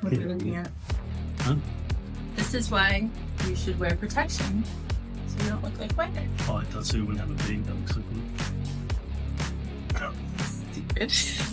what they're looking at. Huh? This is why you should wear protection, so you don't look like whiteheads. Oh, I thought so you wouldn't have a big dog. So cool. Stupid.